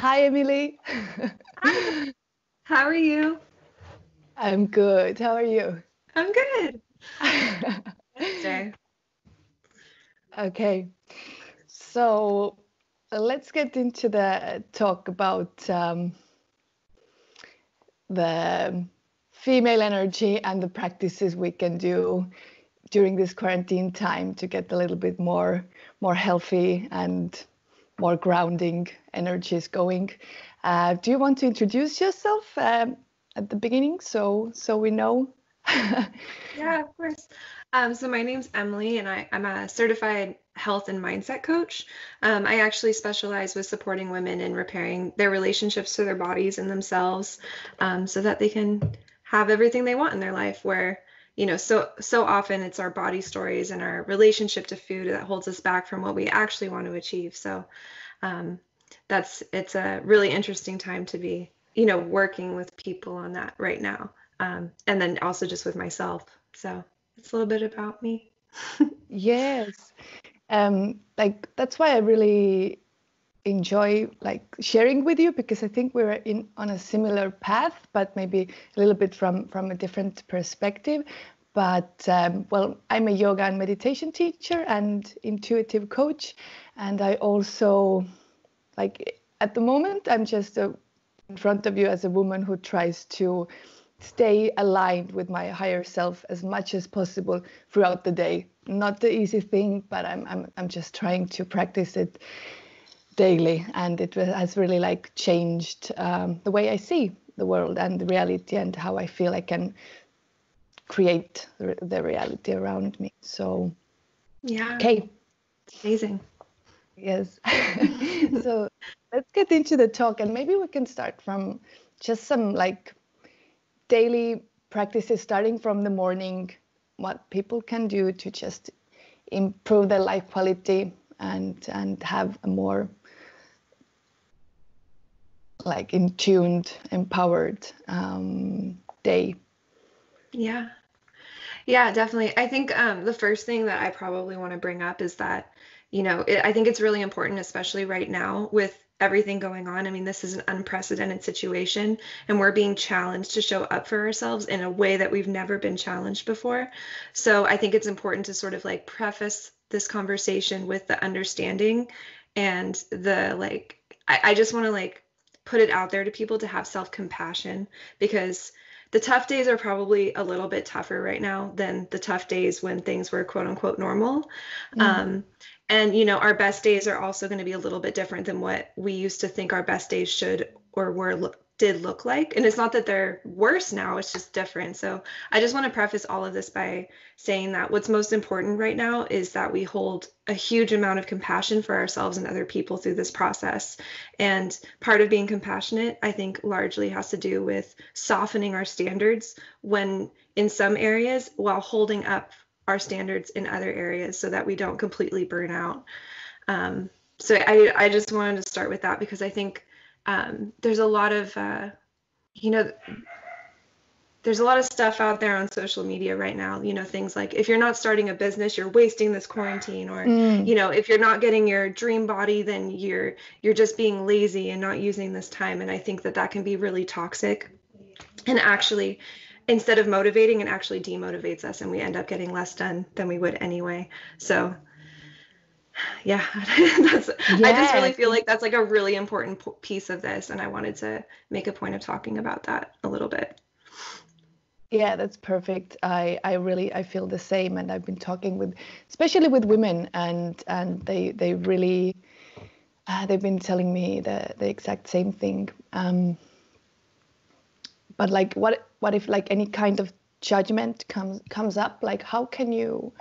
Hi, Emily. Hi. How are you? I'm good. How are you? I'm good. Okay. So let's get into the talk about the female energy and the practices we can do during this quarantine time to get a little bit more healthy and more grounding energies going. Do you want to introduce yourself at the beginning so we know? Yeah, of course. So my name's Emily, and I'm a certified health and mindset coach. I actually specialize with supporting women in repairing their relationships to their bodies and themselves, so that they can have everything they want in their life, where, you know, so often it's our body stories and our relationship to food that holds us back from what we actually want to achieve. So it's a really interesting time to be, you know, working with people on that right now. And then also just with myself. So it's a little bit about me. Yes. Like, that's why I really enjoy sharing with you, because I think we're on a similar path, but maybe a little bit from a different perspective. But I'm a yoga and meditation teacher and intuitive coach, and I also, at the moment I'm just in front of you as a woman who tries to stay aligned with my higher self as much as possible throughout the day. Not the easy thing, but I'm just trying to practice it daily, and it has really changed the way I see the world and the reality and how I feel I can create the reality around me. So yeah, okay, amazing. Yes. So let's get into the talk, and maybe we can start from just some daily practices, starting from the morning, what people can do to just improve their life quality and have a more in tuned, empowered day. Yeah, definitely. I think the first thing that I probably want to bring up is that, you know, I think it's really important, especially right now with everything going on. I mean, this is an unprecedented situation, and we're being challenged to show up for ourselves in a way that we've never been challenged before. So I think it's important to sort of preface this conversation with the understanding and the I just want to put it out there to people to have self-compassion, because the tough days are probably a little bit tougher right now than the tough days when things were quote unquote normal. Mm-hmm. And, you know, our best days are also going to be a little bit different than what we used to think our best days should or did look like. And it's not that they're worse now, it's just different. So I just want to preface all of this by saying that what's most important right now is that we hold a huge amount of compassion for ourselves and other people through this process. And part of being compassionate, I think, largely has to do with softening our standards when in some areas, while holding up our standards in other areas so that we don't completely burn out. So I just wanted to start with that, because I think there's a lot of, there's a lot of stuff out there on social media right now, you know, things like, if you're not starting a business, you're wasting this quarantine, or, you know, if you're not getting your dream body, then you're just being lazy and not using this time. And I think that can be really toxic, and actually, instead of motivating, it actually demotivates us, and we end up getting less done than we would anyway. So yeah, I just really feel that's a really important piece of this, and I wanted to make a point of talking about that a little bit. Yeah, that's perfect. I feel the same, and I've been talking especially with women, and they really they've been telling me the exact same thing. But what if any kind of judgment comes up? How can you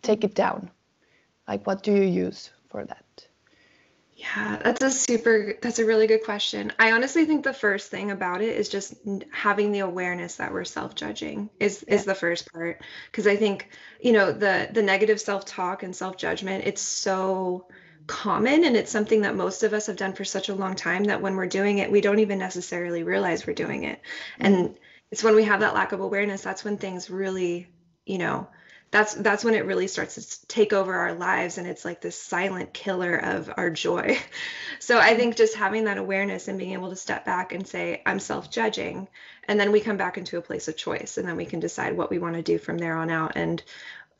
take it down? What do you use for that? Yeah, that's a really good question. I honestly think the first thing about it is just having the awareness that we're self-judging is the first part. Because I think, you know, the negative self-talk and self-judgment, it's so common, and it's something that most of us have done for such a long time that when we're doing it, we don't even necessarily realize we're doing it. And it's when we have that lack of awareness, that's when things really, you know, that's when it really starts to take over our lives, and it's like this silent killer of our joy. So I think just having that awareness and being able to step back and say, I'm self-judging, and then we come back into a place of choice, and then we can decide what we want to do from there on out. And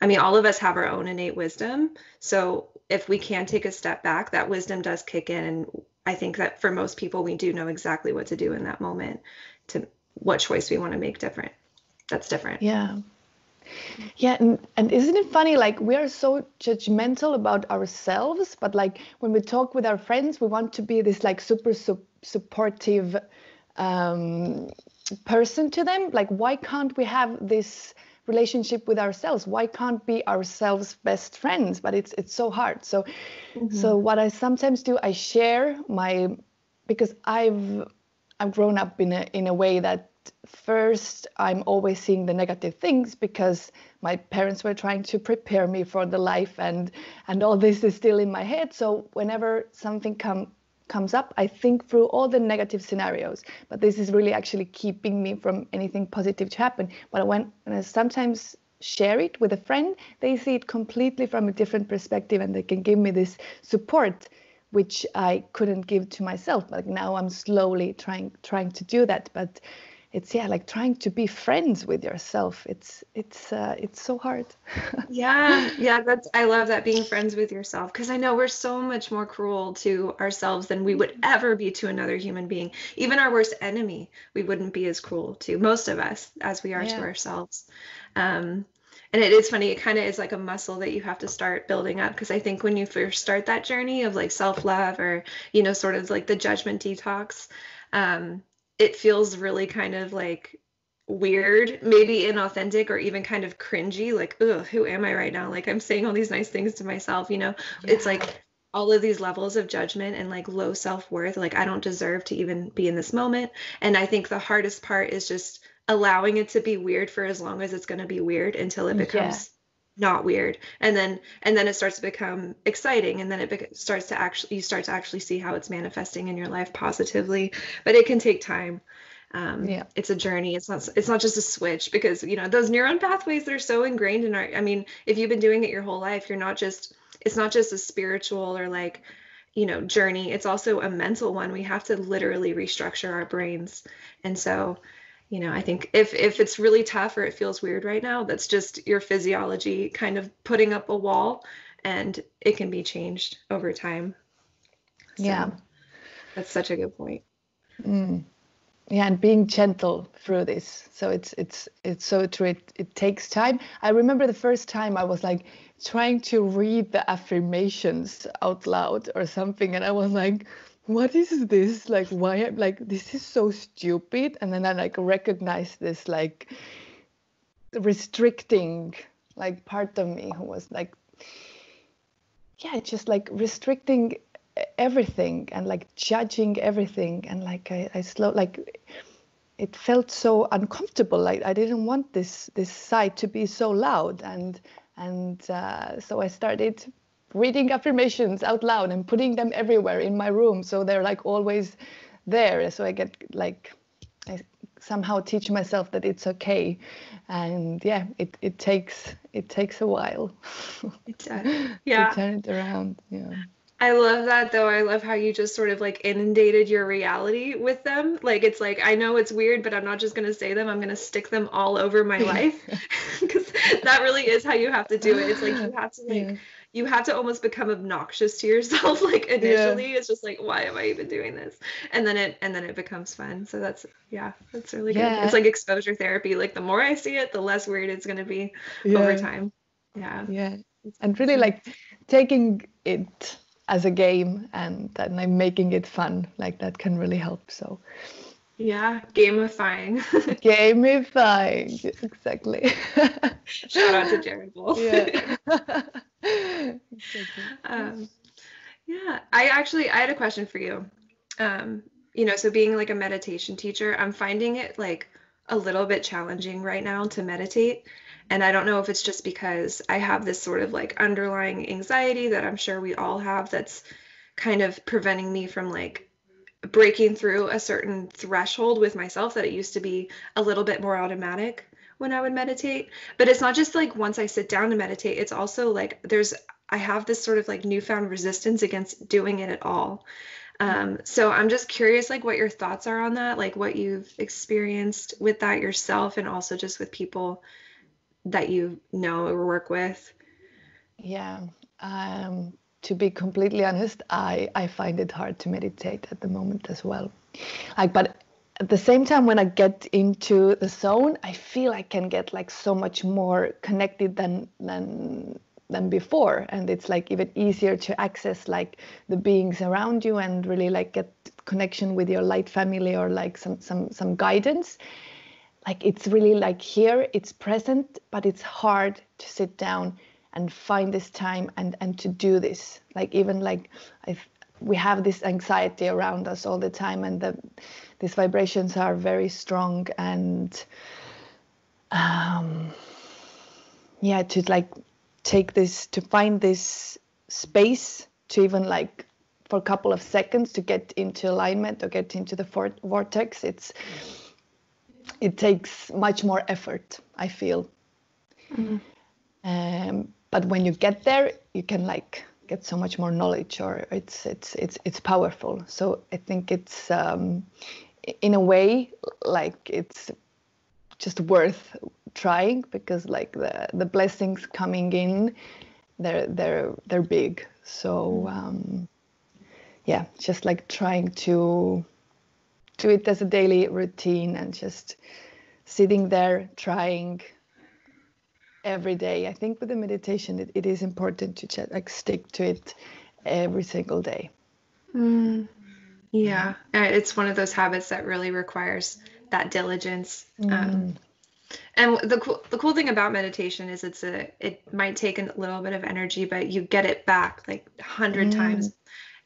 I mean, all of us have our own innate wisdom. So if we can take a step back, that wisdom does kick in. And I think that for most people, we do know exactly what to do in that moment, to what choice we want to make different. That's different. Yeah. Yeah. And isn't it funny? Like, we are so judgmental about ourselves, but like when we talk with our friends, we want to be this like super supportive person to them. Like, why can't we have this relationship with ourselves? Why can't be ourselves best friends? But it's so hard. So so what I sometimes do, I share my, because I've grown up in a way that first I'm always seeing the negative things, because my parents were trying to prepare me for the life, and all this is still in my head. So whenever something comes up, I think through all the negative scenarios, but this is really actually keeping me from anything positive to happen. But when I sometimes share it with a friend, they see it completely from a different perspective, and they can give me this support, which I couldn't give to myself. Like, now I'm slowly trying to do that, but it's, yeah, like trying to be friends with yourself. It's so hard. Yeah. I love that, being friends with yourself, because I know we're so much more cruel to ourselves than we would ever be to another human being. Even our worst enemy, we wouldn't be as cruel to, most of us, as we are to ourselves. And it is funny, it kind of is like a muscle that you have to start building up, because I think when you first start that journey of like self-love, or, you know, sort of like the judgment detox, it feels really kind of like weird, maybe inauthentic, or even kind of cringy, like, oh, who am I right now? Like, I'm saying all these nice things to myself, you know. Yeah. It's like all of these levels of judgment and like low self-worth, like I don't deserve to even be in this moment. And I think the hardest part is just allowing it to be weird for as long as it's going to be weird, until it becomes not weird, and then it starts to become exciting, and then it starts to actually, you start to actually see how it's manifesting in your life positively. But it can take time. It's a journey. It's not just a switch, because, you know, those neuron pathways that are so ingrained in our, I mean, if you've been doing it your whole life, it's not just a spiritual or like, you know, journey, it's also a mental one. We have to literally restructure our brains. And so, you know, I think if it's really tough or it feels weird right now, that's just your physiology kind of putting up a wall, and it can be changed over time. So, yeah. That's such a good point. Mm. Yeah. And being gentle through this. So it's so true. It takes time. I remember the first time I was like trying to read the affirmations out loud or something, and I was like, what is this? Like, why? Like, this is so stupid. And then I like recognize this like restricting like part of me who was like, yeah, just like restricting everything and like judging everything. And like I it felt so uncomfortable. Like, I didn't want this side to be so loud. And so I started reading affirmations out loud and putting them everywhere in my room, so they're like always there. So I get like, I somehow teach myself that it's okay. And yeah, it takes a while to turn it around. Yeah, I love that though. I love how you just sort of like inundated your reality with them. Like, it's like, I know it's weird, but I'm not just going to say them. I'm going to stick them all over my life, because that really is how you have to do it. It's like, you have to like, you have to almost become obnoxious to yourself. Like, initially it's just like, why am I even doing this? And then it becomes fun. So that's really good. It's like exposure therapy. Like, the more I see it, the less weird it's going to be over time. Yeah. Yeah. And really like taking it as a game, and then like making it fun, like that can really help. So yeah, gamifying exactly. Shout out to Jerry Bull. Exactly. I had a question for you. You know, so being like a meditation teacher, I'm finding it like a little bit challenging right now to meditate. And I don't know if it's just because I have this sort of like underlying anxiety that I'm sure we all have, that's kind of preventing me from like breaking through a certain threshold with myself, that it used to be a little bit more automatic, when I would meditate. But it's not just like once I sit down to meditate, it's also like I have this sort of like newfound resistance against doing it at all. So I'm just curious, like, what your thoughts are on that, like what you've experienced with that yourself and also just with people that you know or work with. Yeah. To be completely honest, I find it hard to meditate at the moment as well. Like, but at the same time, when I get into the zone, I feel I can get like so much more connected than before, and it's like even easier to access like the beings around you and really like get connection with your light family or like some guidance. Like it's really like here, it's present, but it's hard to sit down and find this time and to do this. Like even like we have this anxiety around us all the time, and these vibrations are very strong, and to like take this, to find this space to even like for a couple of seconds to get into alignment or get into the vortex, it takes much more effort, I feel. Mm-hmm. But when you get there, you can like get so much more knowledge, or it's powerful. So I think it's in a way like it's just worth trying, because like the blessings coming in, they're big. So just like trying to do it as a daily routine and just sitting there trying every day. I think with the meditation it is important to like stick to it every single day. Yeah, it's one of those habits that really requires that diligence. And the cool thing about meditation is it might take a little bit of energy, but you get it back like 100 times,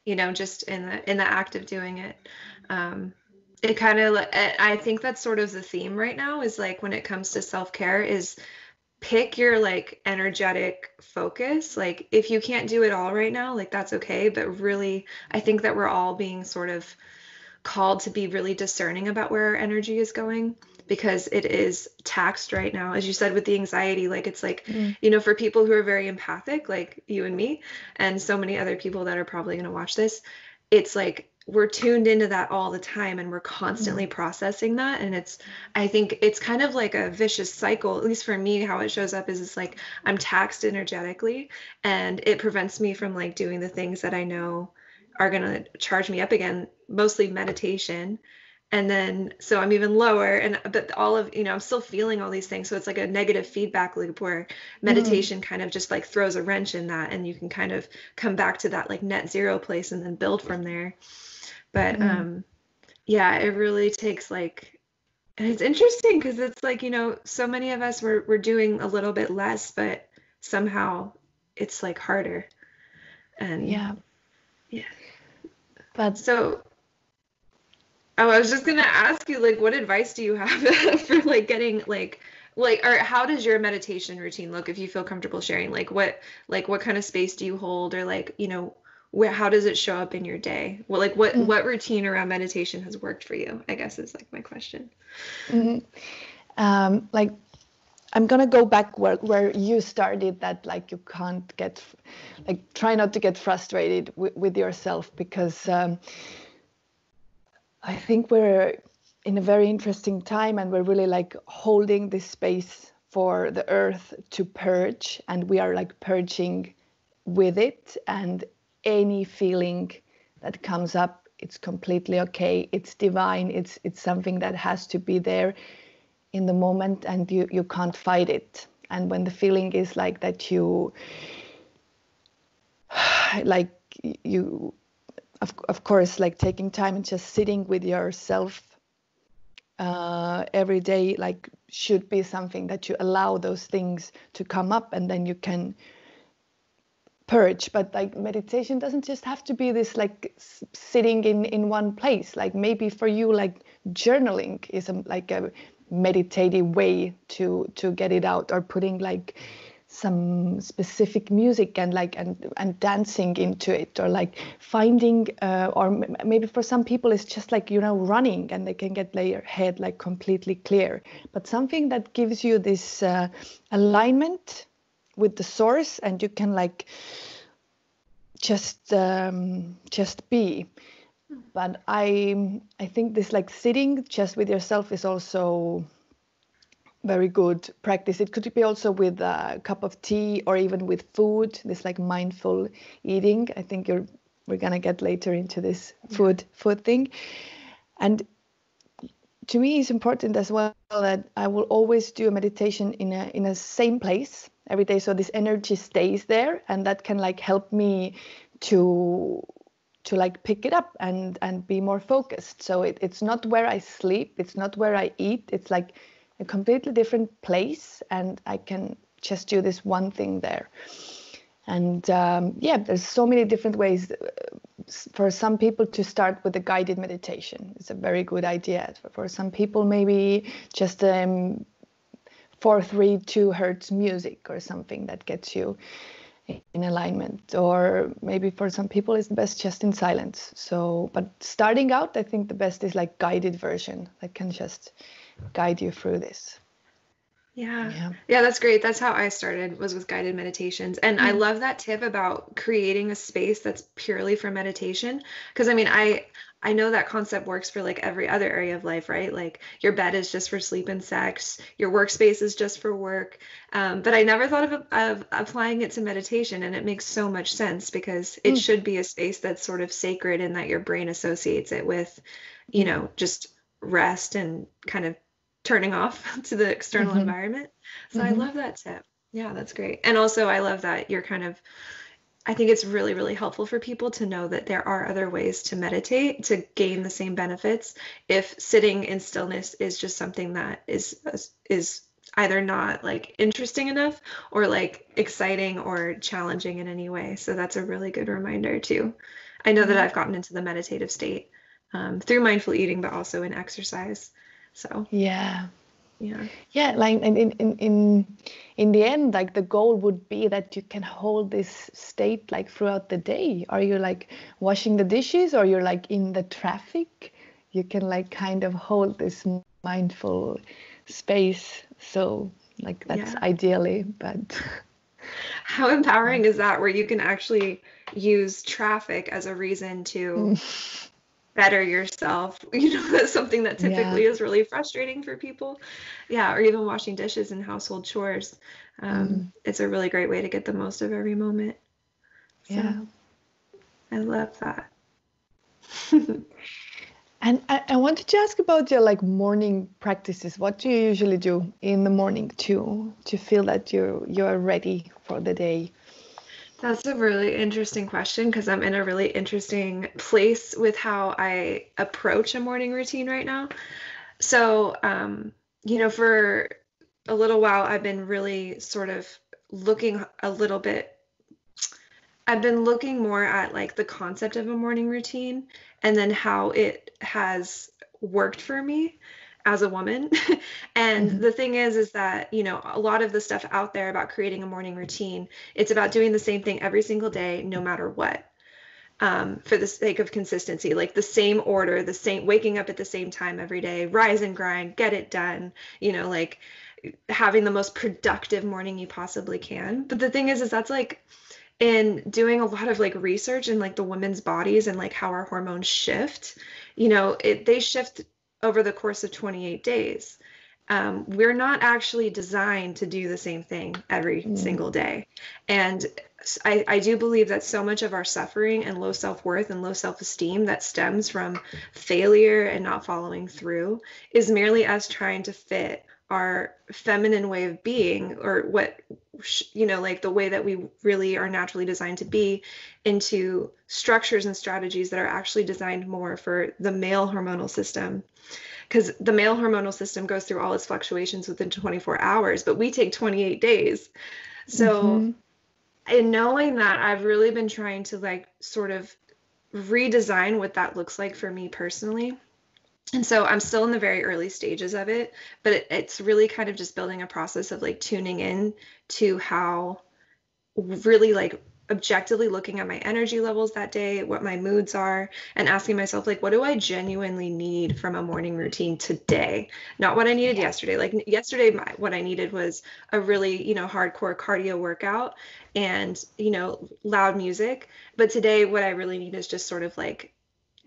you know, just in the act of doing it. It kind of, I think that's sort of the theme right now, is like when it comes to self-care is pick your like energetic focus. Like if you can't do it all right now, like that's okay. But really, I think that we're all being sort of called to be really discerning about where our energy is going, because it is taxed right now, as you said, with the anxiety. Like it's like, you know, for people who are very empathic, like you and me, and so many other people that are probably going to watch this, it's like we're tuned into that all the time, and we're constantly processing that. And I think it's kind of like a vicious cycle, at least for me. How it shows up is it's like I'm taxed energetically, and it prevents me from like doing the things that I know are going to charge me up again, mostly meditation. And then, so I'm even lower, but all of, you know, I'm still feeling all these things. So it's like a negative feedback loop where meditation kind of just like throws a wrench in that, and you can kind of come back to that like net zero place and then build from there. But it really takes like, and it's interesting because it's like, you know, so many of us we're doing a little bit less, but somehow it's like harder. And yeah. But so. Oh, I was just going to ask you, like, what advice do you have for, like, getting, like, or how does your meditation routine look, if you feel comfortable sharing? Like, what kind of space do you hold, or, like, you know, how does it show up in your day? Well, like, what routine around meditation has worked for you, I guess, is, like, my question. Mm-hmm. Like, I'm going to go back where you started, that, like, you can't get, like, try not to get frustrated with yourself, because I think we're in a very interesting time, and we're really like holding this space for the earth to purge, and we are like purging with it, and any feeling that comes up, it's completely okay. It's divine. It's something that has to be there in the moment, and you can't fight it. And when the feeling is like that, you of course, like taking time and just sitting with yourself every day, like should be something that you allow those things to come up, and then you can purge. But like meditation doesn't just have to be this like sitting in one place. Like maybe for you, like journaling is like a meditative way to get it out, or putting like some specific music and like and dancing into it, or like finding or maybe for some people it's just like, you know, running, and they can get their head like completely clear, but something that gives you this alignment with the source, and you can like just be. But I think this like sitting just with yourself is also very good practice. It could be also with a cup of tea, or even with food, this like mindful eating. I think we're gonna get later into this food thing. And to me it's important as well that I will always do a meditation in a same place every day, so this energy stays there, and that can like help me to like pick it up and be more focused. So it's not where I sleep, it's not where I eat, it's like a completely different place, and I can just do this one thing there. And there's so many different ways for some people to start with a guided meditation. It's a very good idea. For some people, maybe just 432 hertz music or something that gets you in alignment, or maybe for some people it's best just in silence. So, but starting out, I think the best is like guided version that can just guide you through this. Yeah, that's great. That's how I started, was with guided meditations. And I love that tip about creating a space that's purely for meditation. Because I mean, I know that concept works for like every other area of life, right? Like your bed is just for sleep and sex, your workspace is just for work. But I never thought of applying it to meditation, and it makes so much sense, because it should be a space that's sort of sacred, and that your brain associates it with, you know, just rest and kind of turning off to the external environment. So I love that tip. Yeah, that's great. And also I love that you're kind of, I think it's really, really helpful for people to know that there are other ways to meditate to gain the same benefits. If sitting in stillness is just something that is either not like interesting enough, or like exciting or challenging in any way. So that's a really good reminder too. I know that I've gotten into the meditative state through mindful eating, but also in exercise. So yeah. Like in the end, like the goal would be that you can hold this state like throughout the day. Are you like washing the dishes, or you're like in the traffic? You can like kind of hold this mindful space. So like that's ideally, but. How empowering is that, where you can actually use traffic as a reason to better yourself? You know, that's something that typically is really frustrating for people. Yeah, or even washing dishes and household chores. It's a really great way to get the most of every moment. So, yeah, I love that. And I wanted to ask about your like morning practices. What do you usually do in the morning to feel that you're ready for the day? That's a really interesting question, because I'm in a really interesting place with how I approach a morning routine right now. So, you know, for a little while, I've been really sort of looking a little bit, I've been looking more at like the concept of a morning routine, and then how it has worked for me as a woman. And the thing is that, you know, a lot of the stuff out there about creating a morning routine, it's about doing the same thing every single day, no matter what, for the sake of consistency, like the same order, the same waking up at the same time every day, rise and grind, get it done, you know, like having the most productive morning you possibly can. But the thing is that's like, in doing a lot of like research in like the women's bodies and like how our hormones shift, you know, they shift over the course of 28 days. We're not actually designed to do the same thing every single day. And I do believe that so much of our suffering and low self-worth and low self-esteem that stems from failure and not following through is merely us trying to fit our feminine way of being, or what, you know, like the way that we really are naturally designed to be, into structures and strategies that are actually designed more for the male hormonal system. Because the male hormonal system goes through all its fluctuations within 24 hours, but we take 28 days. So in knowing that, I've really been trying to like sort of redesign what that looks like for me personally. And so I'm still in the very early stages of it, but it's really kind of just building a process of like tuning in to how really like objectively looking at my energy levels that day, what my moods are, and asking myself, like, what do I genuinely need from a morning routine today? Not what I needed yesterday. Like yesterday, what I needed was a really, hardcore cardio workout and, loud music. But today, what I really need is just sort of like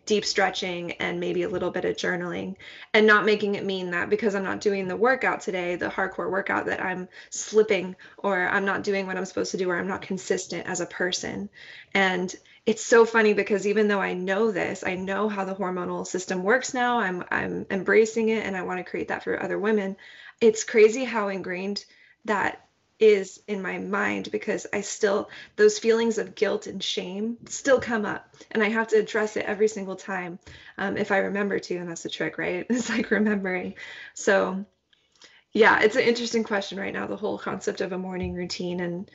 deep stretching and maybe a little bit of journaling, and not making it mean that because I'm not doing the workout today, the hardcore workout, that I'm slipping or I'm not doing what I'm supposed to do or I'm not consistent as a person. And it's so funny because even though I know this, I know how the hormonal system works now, I'm embracing it and I want to create that for other women. It's crazy how ingrained that is in my mind, because I still, those feelings of guilt and shame still come up, and I have to address it every single time if I remember to. And that's the trick, right? It's like remembering. So yeah, it's an interesting question right now, the whole concept of a morning routine. And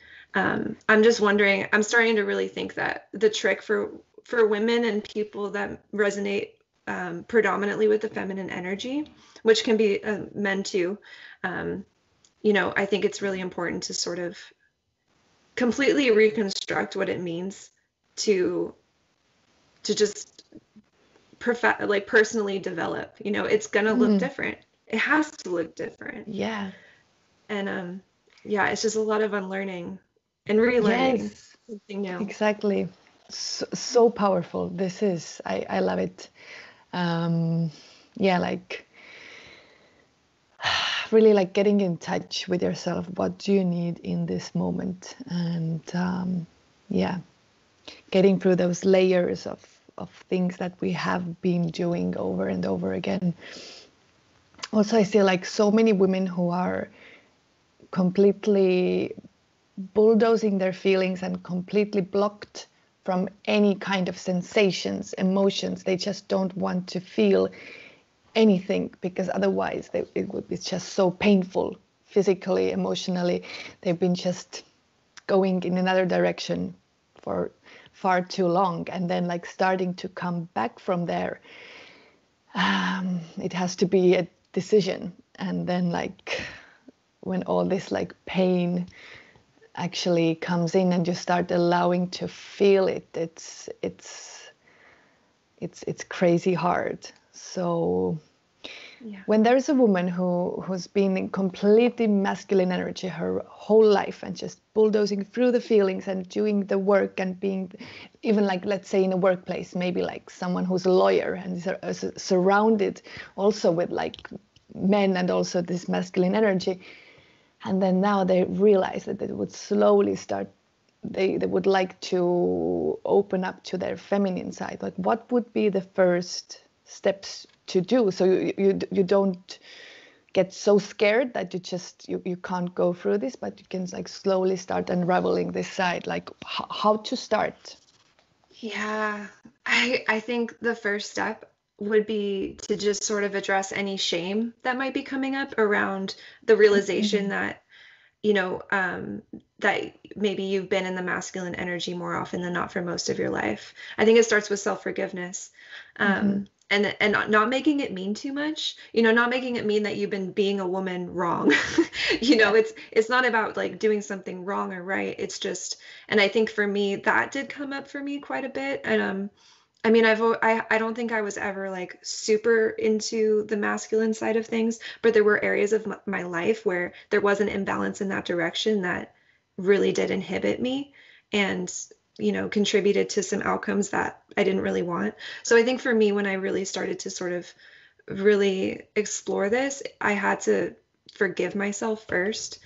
I'm just wondering, I'm starting to really think that the trick for women and people that resonate predominantly with the feminine energy, which can be men too, I think it's really important to sort of completely reconstruct what it means to just personally develop. It's going to look different. It has to look different. Yeah. And it's just a lot of unlearning and relearning something new. Exactly. So powerful. This is, I love it. Really like getting in touch with yourself. What do you need in this moment? And getting through those layers of things that we have been doing over and over again. Also, I see like so many women who are completely bulldozing their feelings and completely blocked from any kind of sensations, emotions. They just don't want to feel anything, because otherwise it would be just so painful, physically, emotionally. They've been just going in another direction for far too long, and then like starting to come back from there, it has to be a decision. And then like when all this like pain actually comes in and you start allowing to feel it, it's crazy hard. So when there's a woman who's been in completely masculine energy her whole life and just bulldozing through the feelings and doing the work, and being even like, let's say in a workplace, maybe like someone who's a lawyer and is surrounded also with like men and also this masculine energy, and then now they realize that they would slowly start, they would like to open up to their feminine side. Like, what would be the first steps to do so you don't get so scared that you just you can't go through this, but you can like slowly start unraveling this side, like how to start? I think the first step would be to just sort of address any shame that might be coming up around the realization that that maybe you've been in the masculine energy more often than not for most of your life. I think it starts with self-forgiveness. And not making it mean too much, not making it mean that you've been being a woman wrong. It's not about like doing something wrong or right. It's just, and I think for me, that did come up for me quite a bit. And, I mean, I don't think I was ever like super into the masculine side of things, but there were areas of my life where there was an imbalance in that direction that really did inhibit me. And contributed to some outcomes that I didn't really want. So I think for me, when I really started to sort of really explore this, I had to forgive myself first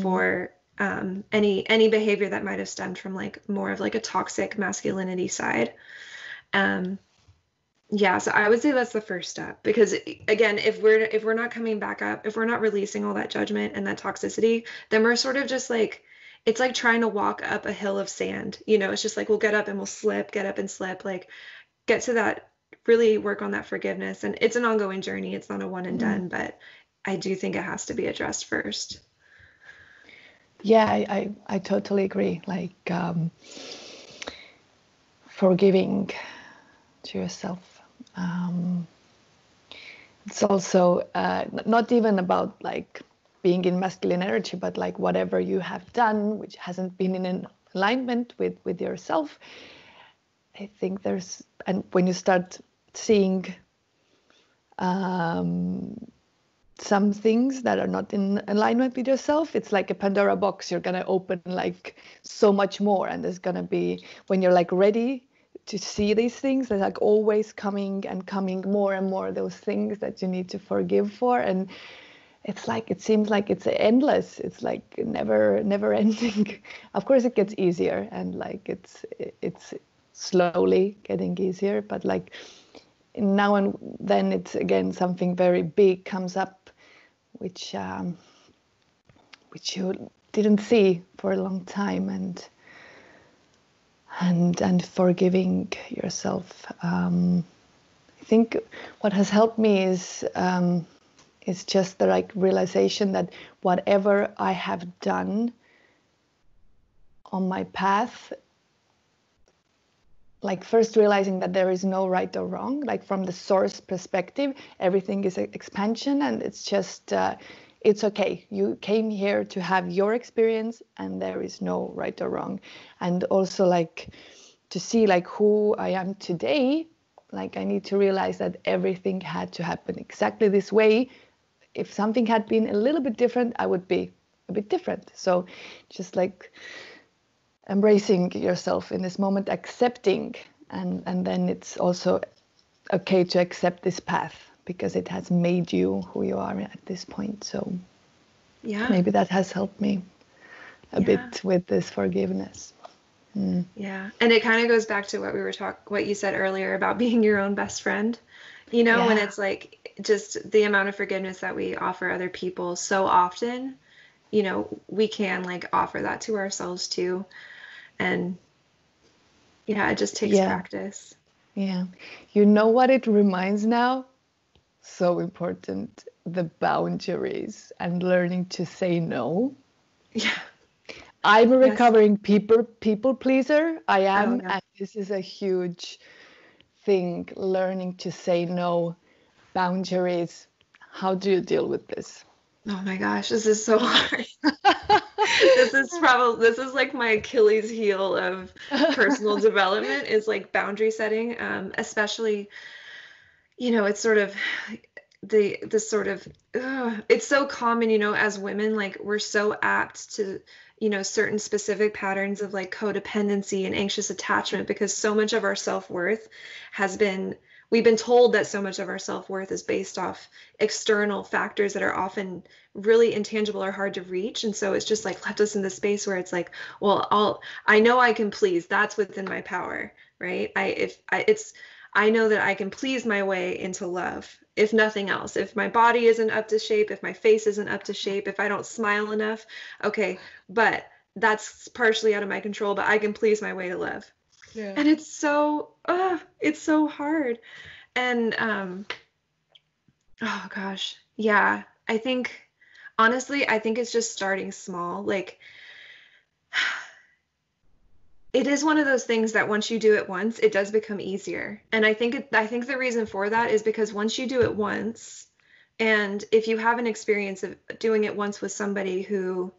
for any behavior that might have stemmed from like more of like a toxic masculinity side. So I would say that's the first step, because again, if we're not coming back up, if we're not releasing all that judgment and that toxicity, then we're sort of just like, it's like trying to walk up a hill of sand. It's just like, we'll get up and we'll slip, get up and slip, like get to that, really work on that forgiveness. And it's an ongoing journey. It's not a one and done, but I do think it has to be addressed first. Yeah, I totally agree. Like forgiving to yourself. it's also not even about like being in masculine energy, but like whatever you have done which hasn't been in alignment with yourself. I think there's, and when you start seeing some things that are not in alignment with yourself, it's like a Pandora box. You're gonna open like so much more, and there's gonna be, when you're like ready to see these things, they're like always coming and coming, more and more, those things that you need to forgive for. And it's like, it seems like it's endless, it's like never ending. Of course it gets easier, and like it's slowly getting easier, but like now and then it's again something very big comes up, which you didn't see for a long time, and forgiving yourself. I think what has helped me is just the like realization that whatever I have done on my path, like first realizing that there is no right or wrong, like from the source perspective, everything is expansion, and it's just, it's okay. You came here to have your experience, and there is no right or wrong. And also like to see like who I am today, like I need to realize that everything had to happen exactly this way. If something had been a little bit different, I would be a bit different. So just like embracing yourself in this moment, accepting, and then it's also okay to accept this path because it has made you who you are at this point. So yeah, maybe that has helped me a bit with this forgiveness. Mm. Yeah, and it kind of goes back to what we were what you said earlier about being your own best friend. You know, when it's like just the amount of forgiveness that we offer other people so often, you know, we can like offer that to ourselves too. And yeah, it just takes practice. Yeah. You know what it reminds now? So important. The boundaries and learning to say no. Yeah. I'm a recovering people pleaser. I am. And this is a huge thing. Learning to say no. Boundaries. How do you deal with this? Oh my gosh, this is so hard. This is like my Achilles heel of personal development, is like boundary setting. Especially, you know, it's sort of it's so common, you know, as women, like we're so apt to, you know, certain specific patterns of like codependency and anxious attachment, because so much of our self-worth we've been told that so much of our self-worth is based off external factors that are often really intangible or hard to reach. And so it's just like left us in the space where it's like, well, I know I can please, that's within my power, right? I know that I can please my way into love, if nothing else. If my body isn't up to shape, if my face isn't up to shape, if I don't smile enough, okay, but that's partially out of my control, but I can please my way to love. Yeah. And it's so hard. And, oh gosh. Yeah. I think, honestly, it's just starting small. Like it is one of those things that once you do it once, it does become easier. And I think the reason for that is because once you do it once, and if you have an experience of doing it once with somebody who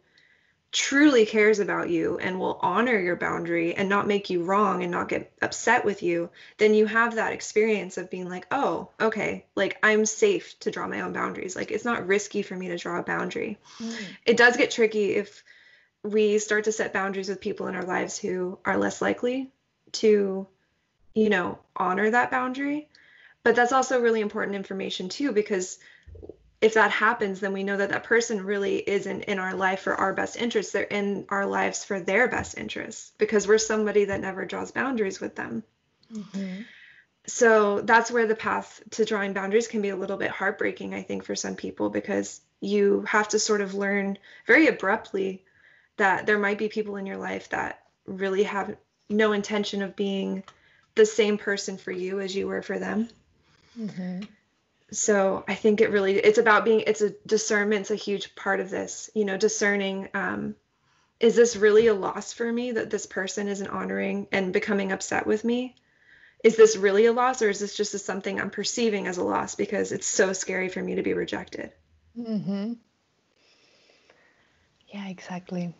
truly cares about you and will honor your boundary and not make you wrong and not get upset with you, then you have that experience of being like, oh, okay, like I'm safe to draw my own boundaries. Like it's not risky for me to draw a boundary. Mm. It does get tricky if we start to set boundaries with people in our lives who are less likely to, you know, honor that boundary. But that's also really important information too, because if that happens, then we know that that person really isn't in our life for our best interests. They're in our lives for their best interests, because we're somebody that never draws boundaries with them. Mm-hmm. So that's where the path to drawing boundaries can be a little bit heartbreaking, I think, for some people, because you have to sort of learn very abruptly that there might be people in your life that really have no intention of being the same person for you as you were for them. Mm-hmm. So I think it's about being, discernment's a huge part of this, you know, discerning, is this really a loss for me that this person isn't honoring and becoming upset with me? is this really a loss, or is this just something I'm perceiving as a loss because it's so scary for me to be rejected? Mm-hmm. Yeah, exactly.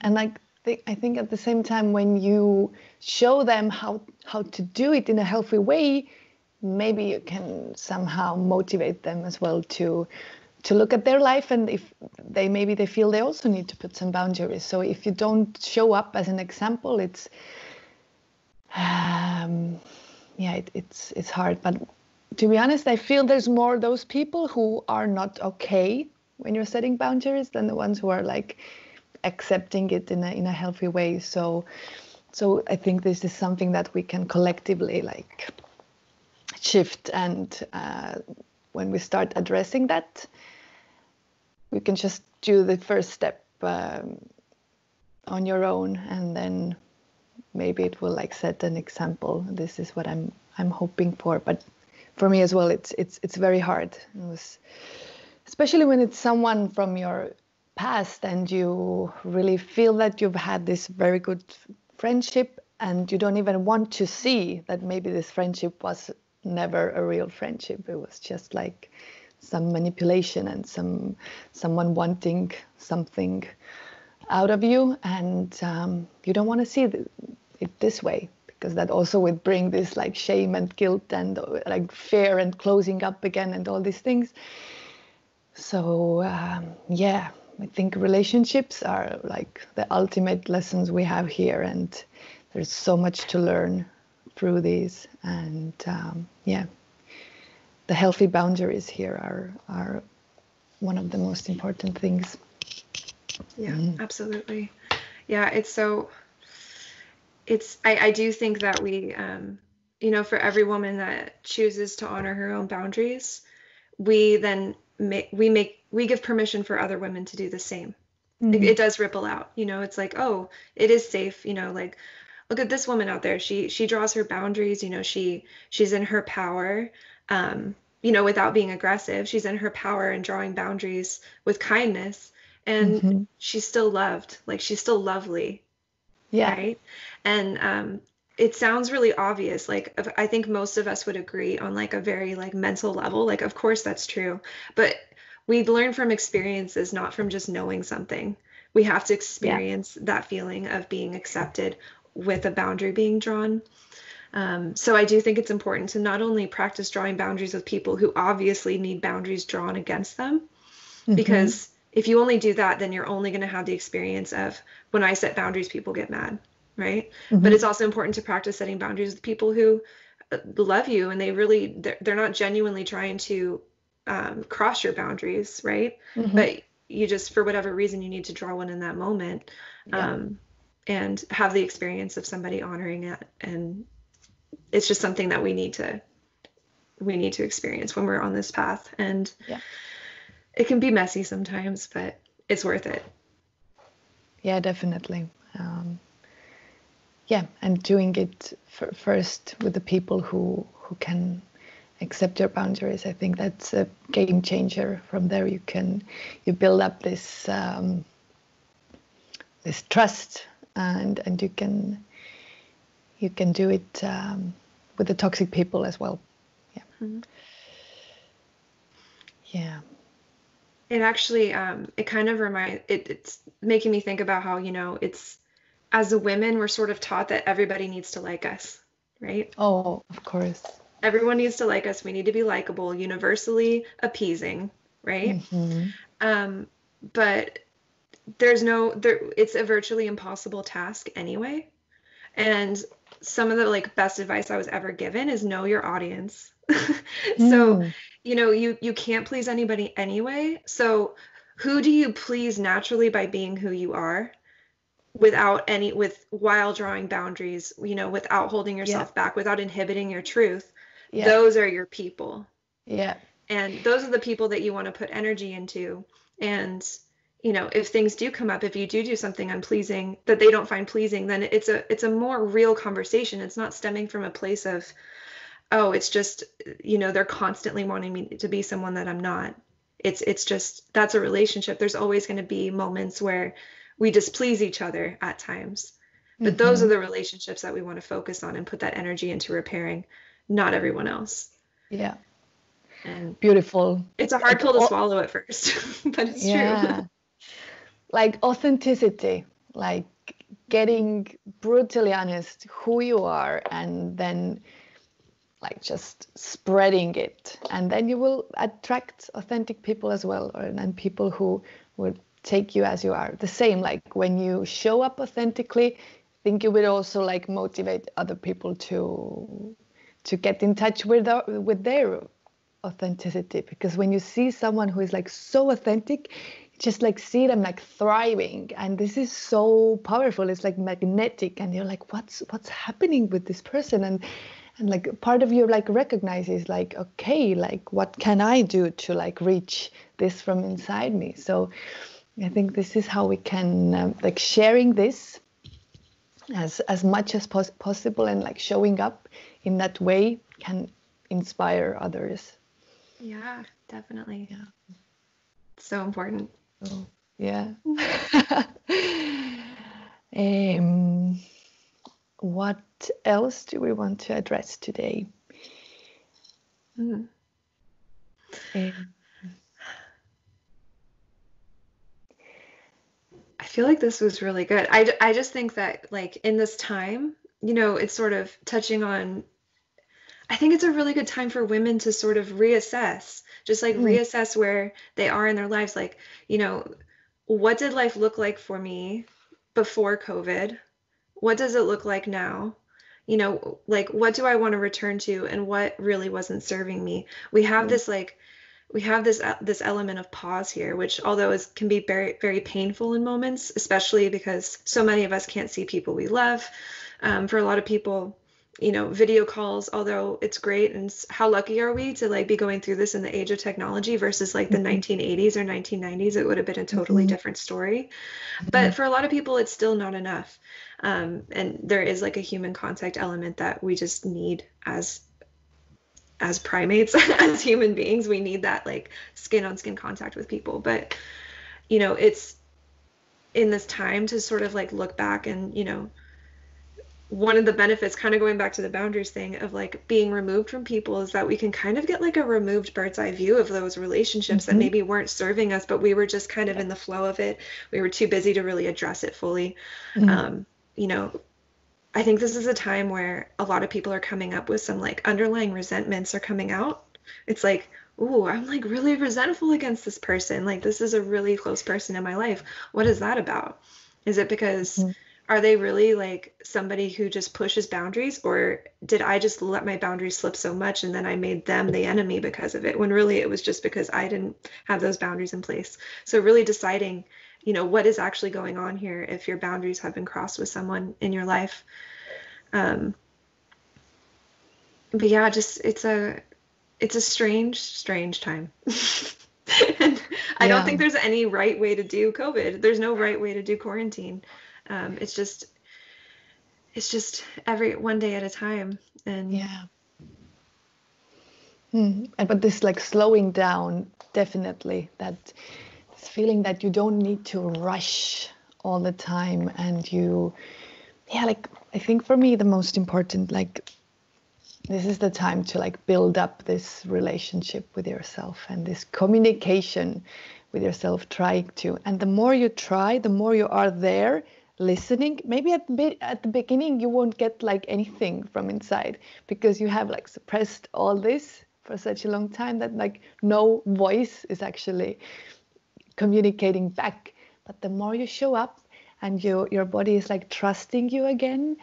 And I think at the same time, when you show them how to do it in a healthy way, maybe you can somehow motivate them as well to look at their life, and if they feel they also need to put some boundaries. So if you don't show up as an example, it's hard. But to be honest, I feel there's more those people who are not okay when you're setting boundaries than the ones who are like accepting it in a healthy way. So I think this is something that we can collectively like shift, and when we start addressing that, we can just do the first step on your own, and then maybe it will like set an example. This is what I'm hoping for. But for me as well, it's very hard. It was, especially when it's someone from your past and you really feel that you've had this very good friendship, and you don't even want to see that maybe this friendship was never a real friendship. It was just like some manipulation and someone wanting something out of you, and you don't want to see it this way, because that also would bring this like shame and guilt and like fear and closing up again and all these things. So I think relationships are like the ultimate lessons we have here, and there's so much to learn through these, and the healthy boundaries here are one of the most important things. Yeah, absolutely. Yeah, I do think that we, for every woman that chooses to honor her own boundaries, we give permission for other women to do the same. Mm-hmm. It does ripple out, it's like, oh, it is safe, like, look at this woman out there. She draws her boundaries, she's in her power, without being aggressive. She's in her power and drawing boundaries with kindness. And mm-hmm. she's still loved, like she's still lovely. Yeah. Right? And it sounds really obvious. Like, I think most of us would agree on like a very like mental level. Like, of course that's true. But we learn from experiences, not from just knowing something. We have to experience that feeling of being accepted with a boundary being drawn. So I do think it's important to not only practice drawing boundaries with people who obviously need boundaries drawn against them, mm-hmm. because if you only do that, then you're only going to have the experience of, when I set boundaries, people get mad, right? Mm-hmm. But it's also important to practice setting boundaries with people who love you, and they're not genuinely trying to cross your boundaries, right? Mm-hmm. But you just, for whatever reason, you need to draw one in that moment, and have the experience of somebody honoring it. And it's just something that we need to experience when we're on this path. And it can be messy sometimes, but it's worth it. Yeah, definitely. And doing it first with the people who can accept your boundaries, I think that's a game changer. From there, you build up this this trust, and you can do it with the toxic people as well. Yeah. Mm-hmm. Yeah. It actually, it kind of reminds, it's making me think about how, it's, as a women, we're sort of taught that everybody needs to like us, right? Oh, of course. Everyone needs to like us. We need to be likable, universally appeasing, right? Mm-hmm. But it's a virtually impossible task anyway. And some of the like best advice I was ever given is know your audience. So, you can't please anybody anyway. So who do you please naturally by being who you are while drawing boundaries, without holding yourself back, without inhibiting your truth? Yeah. Those are your people. Yeah. And those are the people that you want to put energy into. And, if things do come up, if you do something unpleasing that they don't find pleasing, then it's a more real conversation. It's not stemming from a place of, oh, it's just, they're constantly wanting me to be someone that I'm not. It's just, that's a relationship. There's always going to be moments where we displease each other at times. But those are the relationships that we want to focus on and put that energy into repairing, not everyone else. Yeah. And beautiful. It's a hard pill to swallow at first, but it's true. Like authenticity, like getting brutally honest who you are, and then like just spreading it, and then you will attract authentic people as well, and people who will take you as you are. The same, like when you show up authentically, I think you will also like motivate other people to get in touch with their authenticity, because when you see someone who is like so authentic, just like see them like thriving, and this is so powerful. It's like magnetic, and you're like, what's happening with this person? And like part of you like recognizes like, okay, like what can I do to like reach this from inside me? So I think this is how we can like sharing this as much as possible, and like showing up in that way can inspire others. Yeah, definitely. Yeah, it's so important. Oh, yeah. What else do we want to address today? I feel like this was really good. I just think that like in this time, you know, it's sort of touching on, I think it's a really good time for women to sort of reassess, just like reassess where they are in their lives. Like, you know, what did life look like for me before COVID? What does it look like now? You know, like, what do I want to return to, and what really wasn't serving me? We have this, like, we have this element of pause here, which although it can be very, very painful in moments, especially because so many of us can't see people we love. For a lot of people, you know, video calls, although it's great, and how lucky are we to like be going through this in the age of technology versus like the 1980s or 1990s? It would have been a totally different story. But for a lot of people, it's still not enough. And there is like a human contact element that we just need as primates, as human beings. We need that like skin on skin contact with people. But, you know, it's in this time to sort of like look back and, you know, one of the benefits, kind of going back to the boundaries thing, of like being removed from people is that we can kind of get like a removed bird's eye view of those relationships that maybe weren't serving us, but we were just kind of in the flow of it. We were too busy to really address it fully. You know, I think this is a time where a lot of people are coming up with some like underlying resentments are coming out. It's like, ooh, I'm like really resentful against this person. Like, this is a really close person in my life. What is that about? Is it because... are they really like somebody who just pushes boundaries, or did I just let my boundaries slip so much and then I made them the enemy because of it, when really it was just because I didn't have those boundaries in place? So really deciding, you know, what is actually going on here if your boundaries have been crossed with someone in your life. But yeah, just it's a strange time. And I don't think there's any right way to do COVID. There's no right way to do quarantine. It's just every one day at a time. And but this like slowing down, definitely that this feeling that you don't need to rush all the time, and you, like I think for me the most important, like this is the time to like build up this relationship with yourself and this communication with yourself, trying to, and the more you try, the more you are there. Listening, maybe at the beginning you won't get like anything from inside, because you have like suppressed all this for such a long time that like no voice is actually communicating back. But the more you show up and your body is like trusting you again,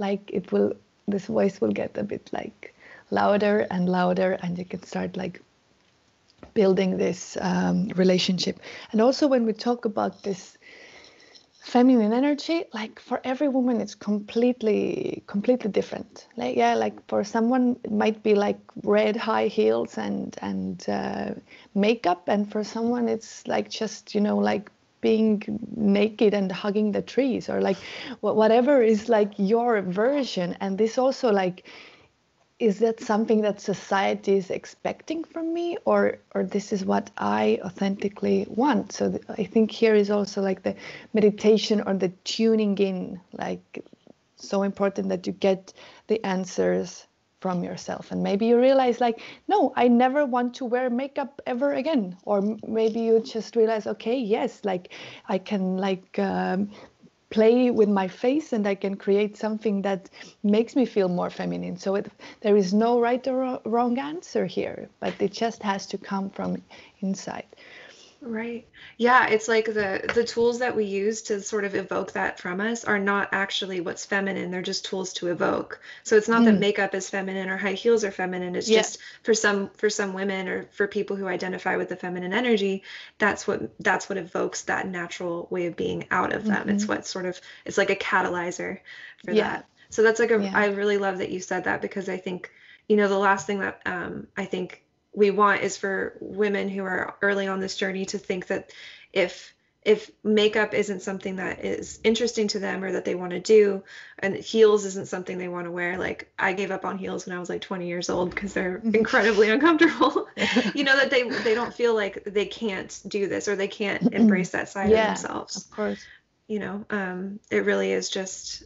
like it will, this voice will get a bit like louder and louder, and you can start like building this relationship. And also when we talk about this feminine energy, like for every woman it's completely different. Like for someone it might be like red high heels and makeup, and for someone it's like just, you know, like being naked and hugging the trees, or like whatever is like your version. And this also like, is that something that society is expecting from me, or this is what I authentically want? So I think here is also like the meditation or the tuning in, like so important that you get the answers from yourself. And maybe you realize, like, no, I never want to wear makeup ever again. Or maybe you just realize, okay, yes, like I can like play with my face and I can create something that makes me feel more feminine. So there is no right or wrong answer here, but it just has to come from inside. Right. Yeah, it's like the tools that we use to sort of evoke that from us are not actually what's feminine. They're just tools to evoke. So it's not that makeup is feminine or high heels are feminine. It's just for some women or for people who identify with the feminine energy, that's what evokes that natural way of being out of them. It's what sort of, it's like a catalyzer for that. So that's like I really love that you said that, because I think, you know, the last thing that I think we want is for women who are early on this journey to think that if makeup isn't something that is interesting to them or that they want to do, and heels isn't something they want to wear. Like, I gave up on heels when I was like 20 years old because they're incredibly uncomfortable, you know, that they don't feel like they can't do this or they can't embrace that side of themselves. Of course. You know, it really is just,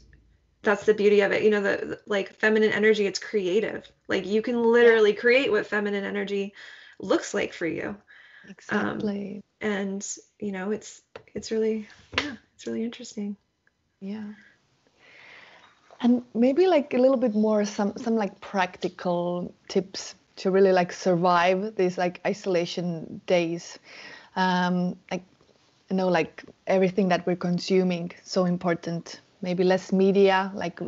that's the beauty of it. You know, the like feminine energy, it's creative. Like you can literally create what feminine energy looks like for you. Exactly. And you know, it's really, it's really interesting. Yeah. And maybe like a little bit more, some like practical tips to really like survive these like isolation days. Like, you know, like everything that we're consuming, so important. Maybe less media, like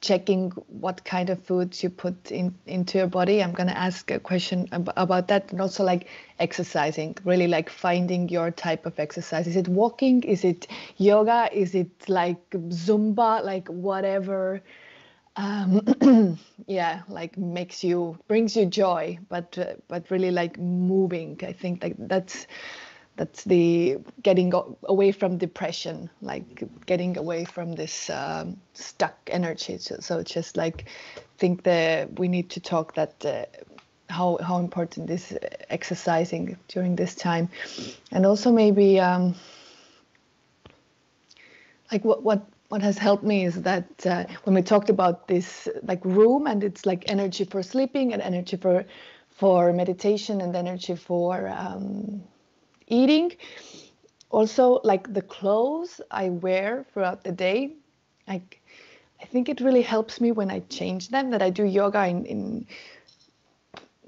checking what kind of foods you put into your body. I'm going to ask a question about that. And also like exercising, really like finding your type of exercise. Is it walking? Is it yoga? Is it like Zumba? Like whatever, like brings you joy, but really like moving. I think like that's the getting away from depression, like getting away from this stuck energy. So just like think that we need to talk that how important is exercising during this time. And also maybe like what has helped me is that when we talked about this like room, and it's like energy for sleeping and energy for meditation and energy for eating. Also like the clothes I wear throughout the day, like I think it really helps me when I change them, that I do yoga in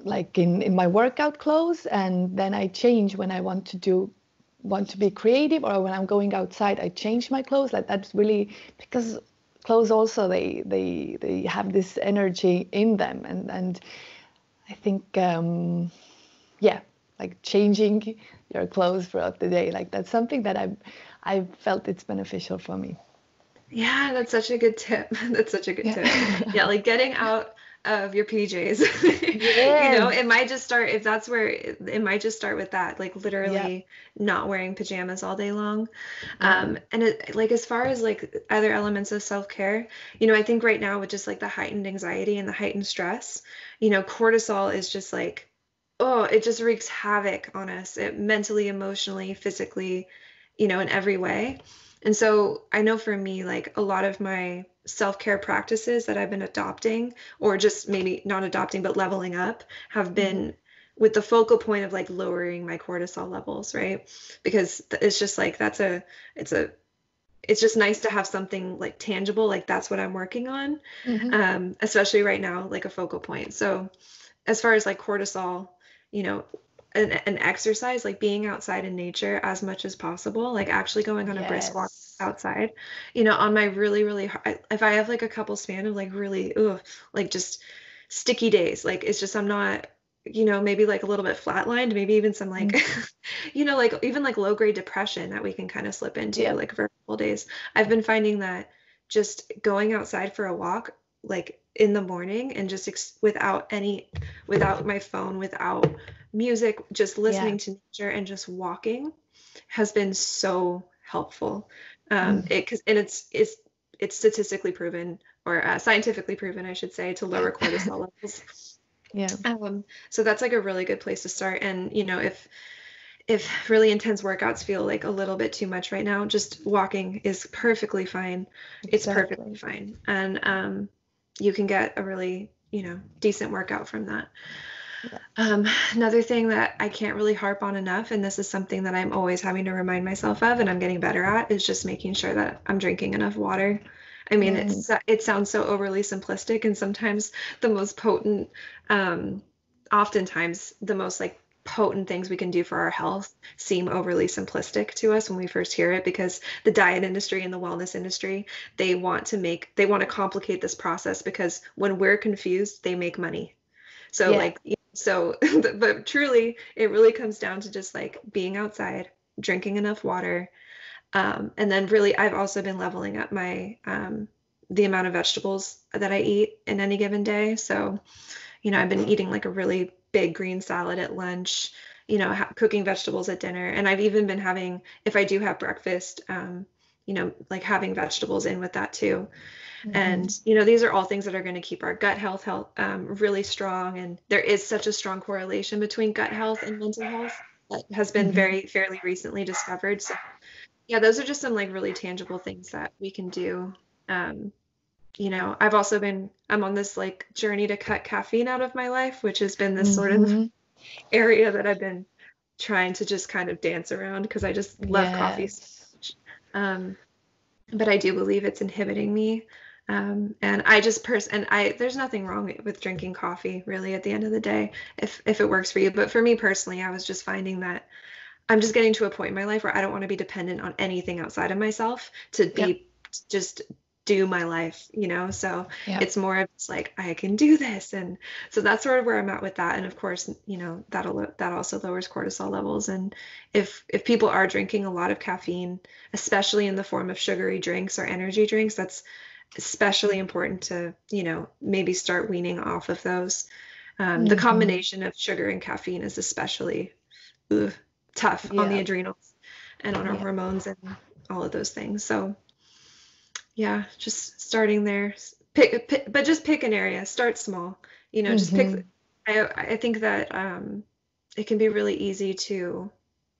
my workout clothes, and then I change when I want to be creative, or when I'm going outside I change my clothes. Like that's really, because clothes also they have this energy in them, and I think like changing your clothes throughout the day, like that's something that I've felt it's beneficial for me. Yeah, that's such a good tip. Tip. Yeah, like getting out of your PJs. You know, it might just start with that, like literally not wearing pajamas all day long. And it, like as far as like other elements of self-care, you know, I think right now with just like the heightened anxiety and the heightened stress, you know, cortisol is just like, oh, it just wreaks havoc on us, it mentally, emotionally, physically, you know, in every way. And so I know for me, like a lot of my self-care practices that I've been adopting, or just maybe not adopting, but leveling up, have been with the focal point of like lowering my cortisol levels, right? Because it's just like, it's just nice to have something like tangible, like that's what I'm working on, especially right now, like a focal point. So as far as like cortisol, you know, an exercise, like being outside in nature as much as possible, like actually going on a brisk walk outside, you know, on my really, really hard, if I have like a couple span of like really, like just sticky days, like it's just, I'm not, you know, maybe like a little bit flatlined, maybe even some like, you know, like even like low grade depression that we can kind of slip into like for a couple days. I've been finding that just going outside for a walk, like in the morning, and just without my phone, without music, just listening to nature and just walking has been so helpful. It's statistically proven, or scientifically proven, I should say, to lower cortisol levels. So that's like a really good place to start. And, you know, if if really intense workouts feel like a little bit too much right now, just walking is perfectly fine. It's perfectly fine. And you can get a really, decent workout from that. Yeah. Another thing that I can't really harp on enough, and this is something that I'm always having to remind myself of, and I'm getting better at, is just making sure that I'm drinking enough water. I mean, it sounds so overly simplistic, and sometimes the most potent, oftentimes the most potent things we can do for our health seem overly simplistic to us when we first hear it, because the diet industry and the wellness industry, they want to complicate this process, because when we're confused, they make money. So but truly, it really comes down to just being outside, drinking enough water. And then really, I've also been leveling up my, the amount of vegetables that I eat in any given day. So, I've been eating a really big green salad at lunch, cooking vegetables at dinner. And I've even been having, if I do have breakfast, having vegetables in with that too. Mm-hmm. And, these are all things that are going to keep our gut health, really strong. And there is such a strong correlation between gut health and mental health that has been fairly recently discovered. So, yeah, those are just some really tangible things that we can do. I've also been, I'm on this journey to cut caffeine out of my life, which has been this sort of area that I've been trying to just kind of dance around, because I just love coffee so much. But I do believe it's inhibiting me. There's nothing wrong with drinking coffee really at the end of the day, if it works for you. But for me personally, I was just finding that I'm just getting to a point in my life where I don't want to be dependent on anything outside of myself to be just do my life, so it's more of just I can do this. And so that's sort of where I'm at with that. And of course, that also lowers cortisol levels. And if people are drinking a lot of caffeine, especially in the form of sugary drinks or energy drinks, that's especially important to, maybe start weaning off of those. The combination of sugar and caffeine is especially tough on the adrenals and on our hormones and all of those things. So just starting there, but just pick an area, start small, just pick. I think that, it can be really easy to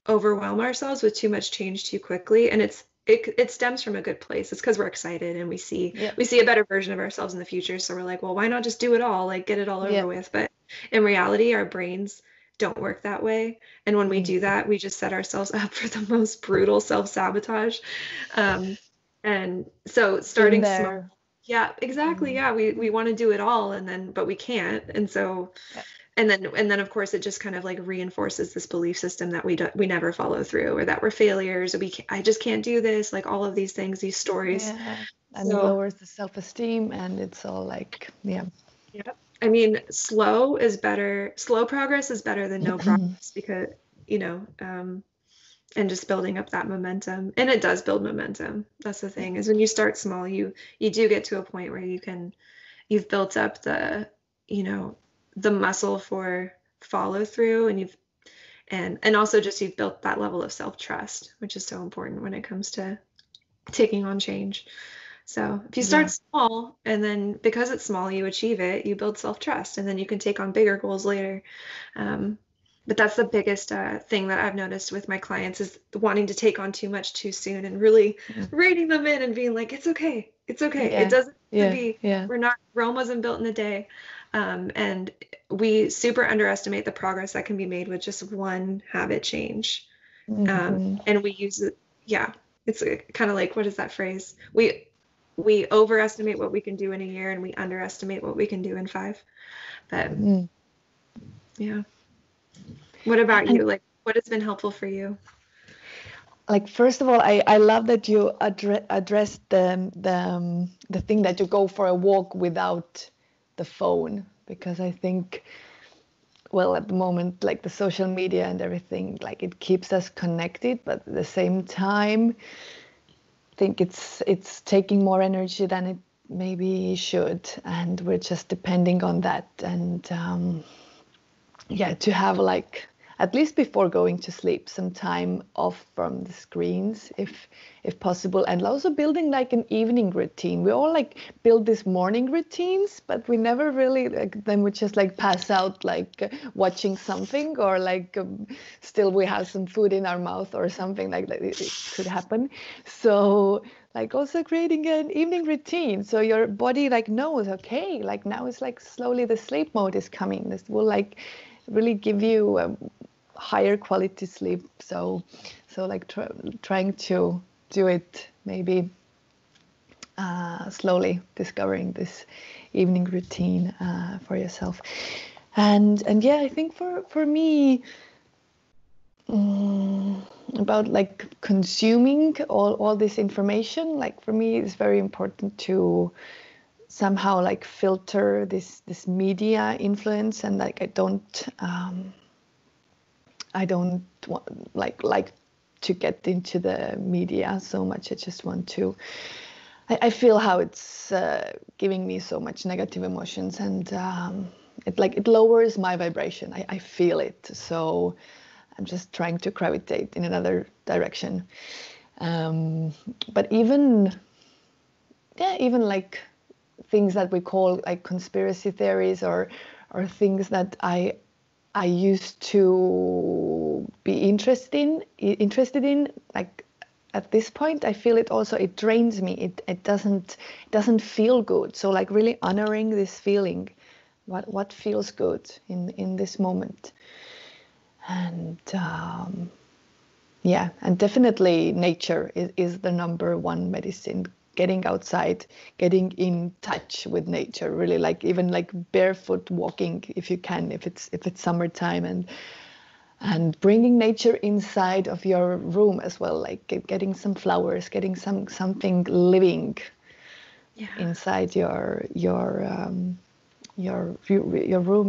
overwhelm ourselves with too much change too quickly. And it stems from a good place. It's because we're excited and we see a better version of ourselves in the future. So we're well, why not just do it all, get it all over with. But in reality, our brains don't work that way. And when we do that, we just set ourselves up for the most brutal self-sabotage. And so starting small. Yeah, exactly. Yeah. We want to do it all but we can't. And so, and then of course it just kind of reinforces this belief system that we never follow through, or that we're failures, or I just can't do this. All of these things, these stories. Yeah. And it lowers the self-esteem, and it's all Yeah. I mean, slow is better. Slow progress is better than no progress, because, and just building up that momentum. And it does build momentum. That's the thing, is when you start small, you do get to a point where you've built up the, the muscle for follow through, and and also just, you've built that level of self-trust, which is so important when it comes to taking on change. So if you start small, and then because it's small, you achieve it, you build self-trust, and then you can take on bigger goals later. But that's the biggest thing that I've noticed with my clients, is wanting to take on too much too soon, and really reining them in and being it's okay. It's okay. Yeah. It doesn't have to be. Yeah. Rome wasn't built in a day. And we super underestimate the progress that can be made with just one habit change. And we use it. Yeah. It's kind of what is that phrase? We overestimate what we can do in a year, and we underestimate what we can do in 5. But yeah. What about you? What has been helpful for you? First of all, I love that you address the thing that you go for a walk without the phone, because I think, at the moment, the social media and everything, it keeps us connected, but at the same time, I think it's taking more energy than it maybe should, and we're just depending on that. And to have at least before going to sleep, some time off from the screens if possible, and also building like an evening routine. We all like build these morning routines, but we never really like, then we just like pass out like watching something, or like still we have some food in our mouth or something like that. It could happen. So like also creating an evening routine, so your body like knows, okay, like now it's like slowly the sleep mode is coming. This will like really give you a higher quality sleep. So like trying to do it maybe slowly, discovering this evening routine for yourself. And yeah, I think for me, about like consuming all this information, like for me it's very important to somehow like filter this media influence, and like I don't want like to get into the media so much. I just want to I feel how it's giving me so much negative emotions, and it lowers my vibration. I feel it, so I'm just trying to gravitate in another direction. But even like things that we call like conspiracy theories, or things that I used to be interested in, like at this point I feel it also, it drains me. It doesn't feel good. So like really honoring this feeling, what feels good in this moment. And yeah, and definitely nature is the number one medicine. Getting outside, getting in touch with nature, really, like even like barefoot walking if you can, if it's summertime, and bringing nature inside of your room as well, like getting some flowers, getting something living, yeah, inside your room,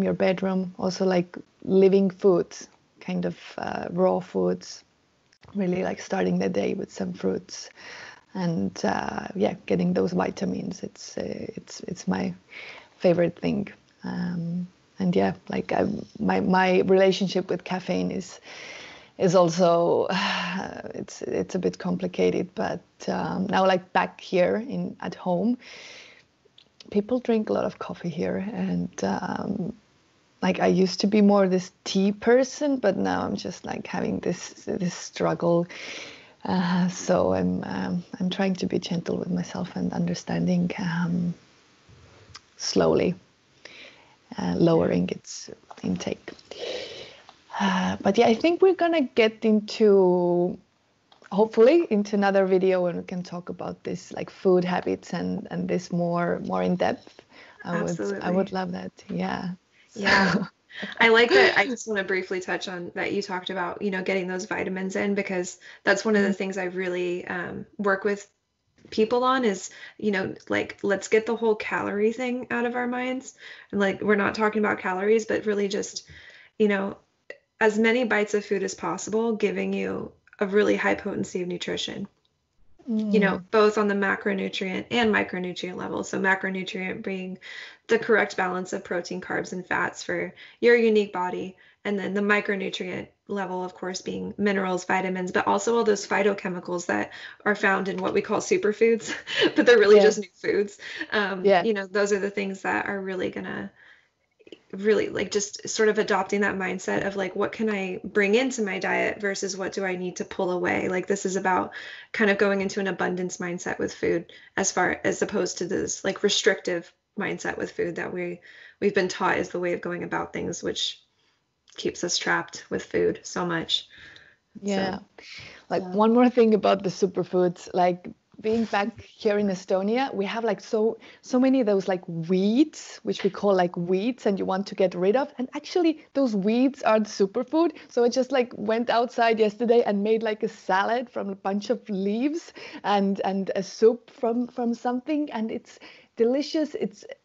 your bedroom. Also like living foods, kind of raw foods, really like starting the day with some fruits, and yeah, getting those vitamins. It's my favorite thing. And yeah, like my relationship with caffeine is also it's a bit complicated, but now like back here at home, people drink a lot of coffee here, and like I used to be more this tea person, but now I'm just like having this struggle. So I'm trying to be gentle with myself and understanding, slowly lowering its intake. But yeah, I think we're gonna get into, hopefully, into another video, and we can talk about this like food habits and this more in depth. I would love that. Yeah. Yeah. I like that. I just want to briefly touch on that. You talked about, getting those vitamins in, because that's one of the things I really work with people on is, like, let's get the whole calorie thing out of our minds. And like, we're not talking about calories, but really just, as many bites of food as possible, giving you a really high potency of nutrition. Both on the macronutrient and micronutrient level. So macronutrient being the correct balance of protein, carbs, and fats for your unique body. And then the micronutrient level, of course, being minerals, vitamins, but also all those phytochemicals that are found in what we call superfoods, but they're really just new foods. Those are the things that are really gonna like just sort of adopting that mindset of like, what can I bring into my diet versus what do I need to pull away? Like, this is about kind of going into an abundance mindset with food, as far as opposed to this like restrictive mindset with food that we've been taught is the way of going about things, which keeps us trapped with food so much. Yeah. One more thing about the superfoods, like being back here in Estonia, we have like so many of those like weeds, which we call like weeds, and you want to get rid of. And actually, those weeds are superfood. So I just like went outside yesterday and made like a salad from a bunch of leaves and a soup from something, and it's delicious.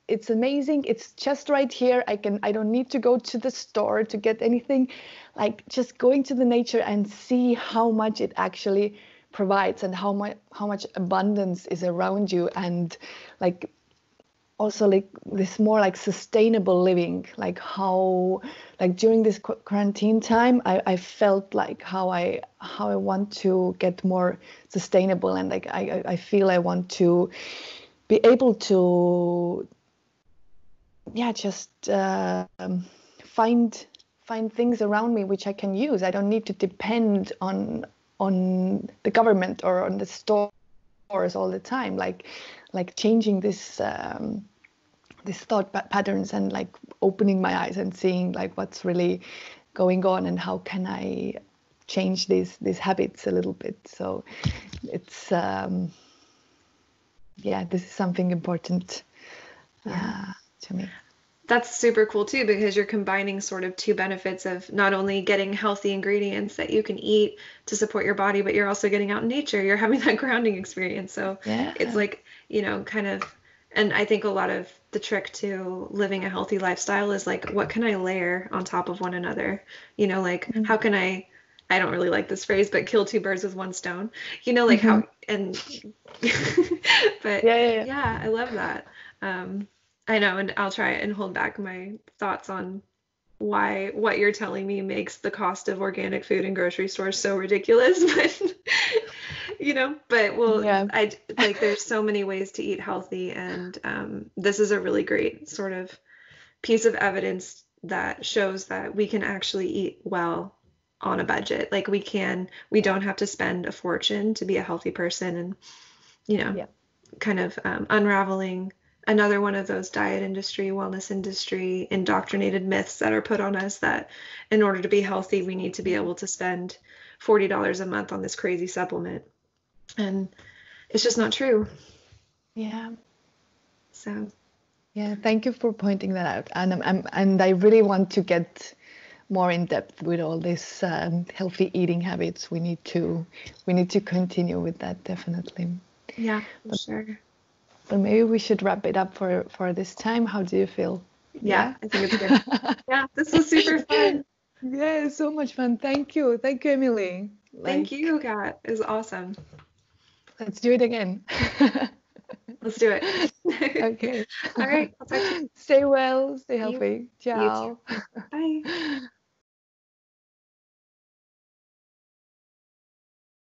It's amazing. It's just right here. I don't need to go to the store to get anything. Like just going to the nature and see how much it actually provides, and how much abundance is around you, and like also like this more like sustainable living, like how, like during this quarantine time, I felt like how I want to get more sustainable, and like I feel I want to be able to, yeah, just find things around me which I can use. I don't need to depend on the government or on the stores all the time. Like changing this this thought patterns and like opening my eyes and seeing like what's really going on and how can I change these habits a little bit. So it's yeah, this is something important to me. That's super cool too, because you're combining sort of two benefits of not only getting healthy ingredients that you can eat to support your body, but you're also getting out in nature. You're having that grounding experience. So yeah, it's like, you know, kind of, and I think a lot of the trick to living a healthy lifestyle is like, what can I layer on top of one another? You know, like mm-hmm. how can I don't really like this phrase, but kill two birds with one stone, you know, like mm-hmm. how, and, but yeah, I love that. I know, and I'll try and hold back my thoughts on why what you're telling me makes the cost of organic food in grocery stores so ridiculous, but you know, but well, yeah. I like there's so many ways to eat healthy, and this is a really great sort of piece of evidence that shows that we can actually eat well on a budget. Like we don't have to spend a fortune to be a healthy person, and you know, kind of unraveling another one of those diet industry, wellness industry, indoctrinated myths that are put on us that in order to be healthy, we need to be able to spend $40 a month on this crazy supplement. And it's just not true. Yeah. So. Yeah. Thank you for pointing that out. And I really want to get more in depth with all these healthy eating habits. We need to continue with that. Definitely. Yeah, for sure. But maybe we should wrap it up for this time. How do you feel? Yeah, I think it's good. Yeah, this was super fun. Yeah, so much fun. Thank you. Thank you, Emily. Thank you, Kat. It was awesome. Let's do it again. Let's do it. Okay. All right. Stay well. Stay healthy. Ciao. You too. Bye.